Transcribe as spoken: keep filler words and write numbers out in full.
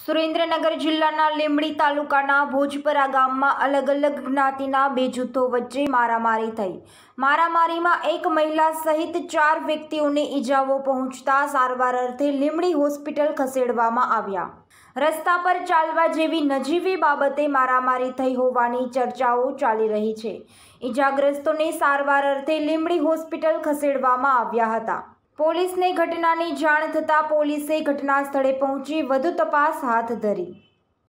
सुरेन्द्रनगर जिल्लाना લીંબડી तालुकाना भोजपरा गाममां अलग अलग ज्ञातिना बे जूथों वच्चे मारामारी थई। मारामारीमां एक महिला सहित चार व्यक्तिओने ईजाओ पहोंचता सारवार अर्थे લીંબડી होस्पिटल खसेडवामां आव्या। रस्ता पर चालवा जेवी नजीवी बाबते मारामारी थई होवानी चर्चाओ चाली रही छे। ईजाग्रस्तोने सारवार अर्थे લીંબડી होस्पिटल खसेडवामां आव्या हता। પોલીસને ઘટનાની જાણ થતાં પોલીસે ઘટના સ્થળે પહોંચી વધુ તપાસ હાથ ધરી।